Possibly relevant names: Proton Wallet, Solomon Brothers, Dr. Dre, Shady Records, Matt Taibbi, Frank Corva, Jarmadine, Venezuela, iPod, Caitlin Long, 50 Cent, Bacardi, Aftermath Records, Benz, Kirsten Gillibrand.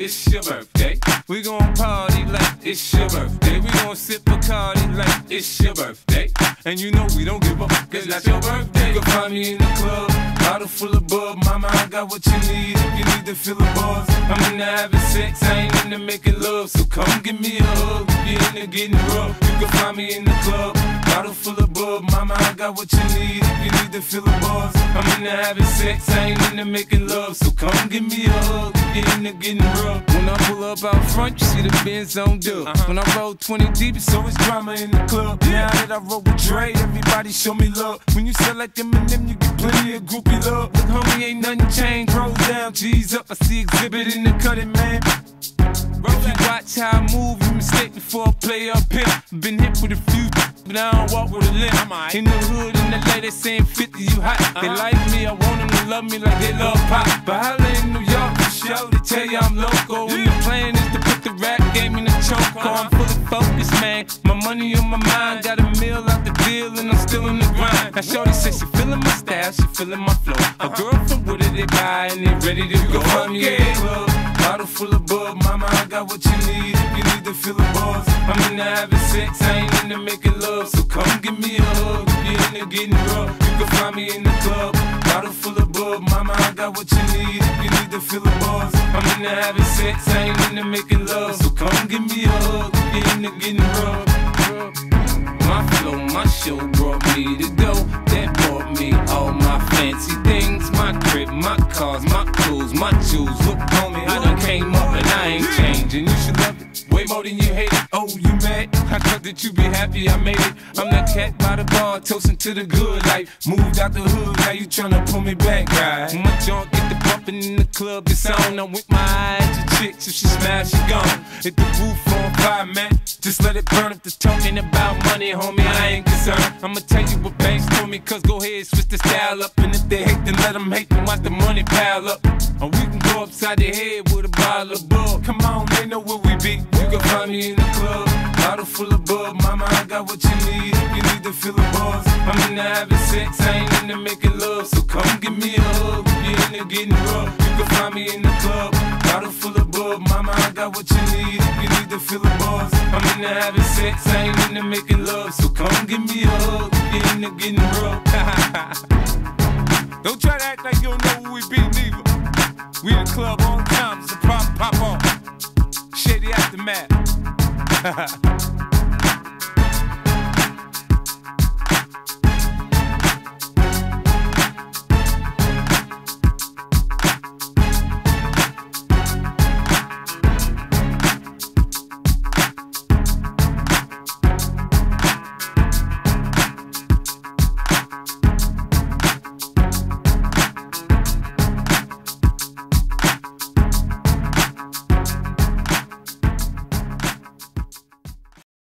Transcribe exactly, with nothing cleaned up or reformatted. it's your birthday. We gon' party like it's your birthday. We gon' sip Bacardi like it's your birthday. And you know we don't give up, cause that's your birthday. You can find me in the club, bottle full of bub. Mama, I got what you need if you need to fill the bars. I'm in the having sex, I ain't in the making love. So come give me a hug, if you're in the getting rough. You can find me in the club, bottle full of bub. Mama, I got what you need if you need to fill the bars. I'm in the having sex, I ain't in the making love. So come give me a hug, if you're in the getting rough. When I pull up out front, you see the Benz on dub. uh-huh. When I roll twenty deep, it's always drama in the club. yeah. Now that I roll with Dre, everybody show me love. When you sell like M and M, you get plenty of groupie love. With homie, ain't nothing changed, rolls down, G's up. I see exhibit in the cutting, man. If you watch how I move, you mistake before I play up here. Been hit with a few, but I don't walk with a limp. In the hood, in L A, they saying fifty, you hot. They like me, I want them to love me like they love pop. But holla in New York, for sure, they tell you I'm loco. And the plan is to put the rap game in the choco. I'm fully focused, man, my money on my mind. Got a meal out the deal and I'm still in the grind. Now shorty says she feeling my style, she feeling my flow. A girl from Wooded, they buy and they ready to go. I'm in the club, bottle full of bub. Mama, I got what you need if you need to fill the bars. I'm in the having sex, I ain't in the making love. So come give me a hug, if you're in the getting rough. You can find me in the club, bottle full of bub. Mama, I got what you need if you need to fill the bars. I'm in the having sex, I ain't in the making love. So come give me a hug, if you're in the getting rough. My flow, my show brought me to go. That brought me all my fancy things. My crib, my cars, my clothes, my shoes. Look on me, I done came up and I ain't changing. You should love it way more than you hate it. Oh, you mad? I thought that you be happy I made it. I'm that cat by the bar, toasting to the good life. Moved out the hood, now you tryna pull me back, guys. When my junk get the bumping in the club, it's on. I'm with my eyes to chicks, if she smash, she gone. Hit the roof on fire, man, just let it burn. If they're talking about money, homie, I ain't concerned. I'ma tell you what banks told me, cause go ahead, switch the style up. And if they hate, then let them hate, then watch the money pile up. Or we can go upside the head with a bottle of bug. Come on, they know where we be. You can find me in the club, bottle full of bug. Mama, I got what you need if you need to fill the bars. I'm in the having sex, I ain't in the making love. So come give me a hug, if you're in the getting rough. You can find me in the club, bottle full of bug. Mama, I got what you need if you need to fill the bars. I'm in the having sex, I ain't in the making love. So come give me a hug, get in the getting rough. Don't try to act like you don't know who we be, neither. We in the club on time, so pop, pop on. Shady aftermath.